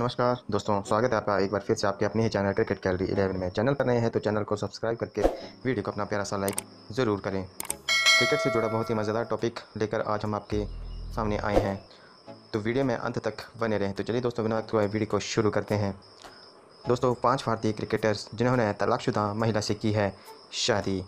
नमस्कार दोस्तों, स्वागत है आपका एक बार फिर से आपके अपने ही चैनल क्रिकेट कैलरी 11 में। चैनल पर नए हैं तो चैनल को सब्सक्राइब करके वीडियो को अपना प्यारा सा लाइक ज़रूर करें। क्रिकेट से जुड़ा बहुत ही मज़ेदार टॉपिक लेकर आज हम आपके सामने आए हैं, तो वीडियो में अंत तक बने रहें। तो चलिए दोस्तों, बिना वक्त वीडियो को शुरू करते हैं। दोस्तों, 5 भारतीय क्रिकेटर्स जिन्होंने तलाकशुदा महिला से की है शादी।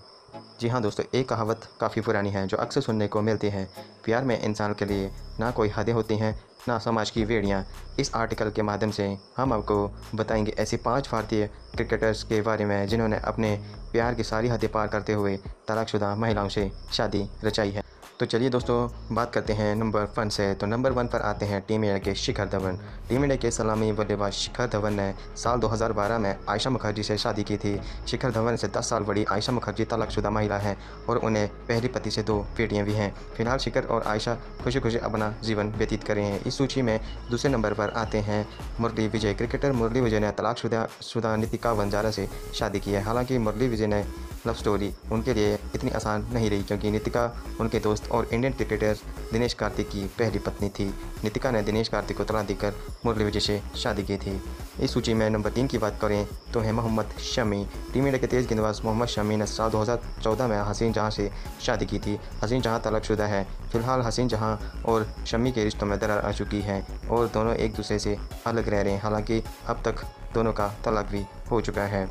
जी हाँ दोस्तों, एक कहावत काफ़ी पुरानी है जो अक्सर सुनने को मिलती है, प्यार में इंसान के लिए ना कोई हदें होती हैं ना समाज की बेड़ियाँ। इस आर्टिकल के माध्यम से हम आपको बताएंगे ऐसे 5 भारतीय क्रिकेटर्स के बारे में जिन्होंने अपने प्यार की सारी हदें पार करते हुए तलाकशुदा महिलाओं से शादी रचाई है। तो चलिए दोस्तों, बात करते हैं नंबर 1 से। तो नंबर 1 पर आते हैं टीम इंडिया के शिखर धवन। टीम इंडिया के सलामी बल्लेबाज शिखर धवन ने साल 2012 में आयशा मुखर्जी से शादी की थी। शिखर धवन से 10 साल बड़ी आयशा मुखर्जी तलाकशुदा महिला हैं और उन्हें पहले पति से 2 बेटियां भी हैं। फिलहाल शिखर और आयशा खुशी खुशी अपना जीवन व्यतीत कर रहे हैं। इस सूची में दूसरे नंबर पर आते हैं मुरली विजय। क्रिकेटर मुरली विजय ने तलाकशुदा नितिका वंजारा से शादी की है। हालाँकि मुरली विजय ने लव स्टोरी उनके लिए इतनी आसान नहीं रही, क्योंकि नितिका उनके दोस्त और इंडियन क्रिकेटर दिनेश कार्तिक की पहली पत्नी थी। नितिका ने दिनेश कार्तिक को तलाक देकर मुरली विजय से शादी की थी। इस सूची में नंबर 3 की बात करें तो है मोहम्मद शमी। टीम इंडिया के तेज गेंदबाज मोहम्मद शमी ने साल 2014 में हसीन जहां से शादी की थी। हसीन जहां तलाकशुदा है। फिलहाल हसीन जहां और शमी के रिश्तों में दरार आ चुकी है और दोनों एक दूसरे से अलग रह रहे हैं। हालाँकि अब तक दोनों का तलाक भी हो चुका है।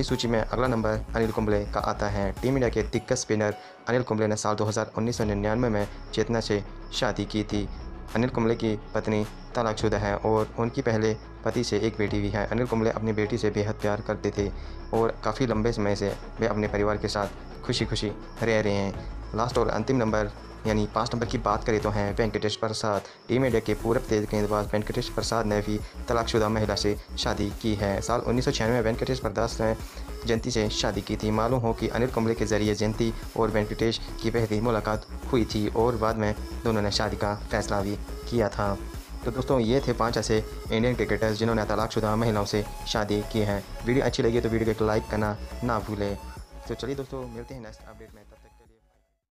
इस सूची में अगला नंबर अनिल कुंबले का आता है। टीम इंडिया के दिग्गज स्पिनर अनिल कुंबले ने साल 1999 में चेतना से शादी की थी। अनिल कुंबले की पत्नी तलाकशुदा है और उनकी पहले पति से एक बेटी भी है। अनिल कुंबले अपनी बेटी से बेहद प्यार करते थे और काफ़ी लंबे समय से वे अपने परिवार के साथ खुशी खुशी रह रहे हैं। लास्ट और अंतिम नंबर यानी 5 नंबर की बात करें तो हैं वेंकटेश प्रसाद। टीम इंडिया के पूर्व तेज गेंदबाज वेंकटेश प्रसाद ने भी तलाकशुदा महिला से शादी की है। साल 1996 में वेंकटेश प्रसाद ने जयंती से शादी की थी। मालूम हो कि अनिल कुंबले के जरिए जयंती और वेंकटेश की पहली मुलाकात हुई थी और बाद में दोनों ने शादी का फैसला भी किया था। तो दोस्तों, ये थे 5 ऐसे इंडियन क्रिकेटर्स जिन्होंने तलाकशुदा महिलाओं से शादी की है। वीडियो अच्छी लगी तो वीडियो को लाइक करना ना भूलें। तो चलिए दोस्तों, मिलते हैं नेक्स्ट अपडेट में।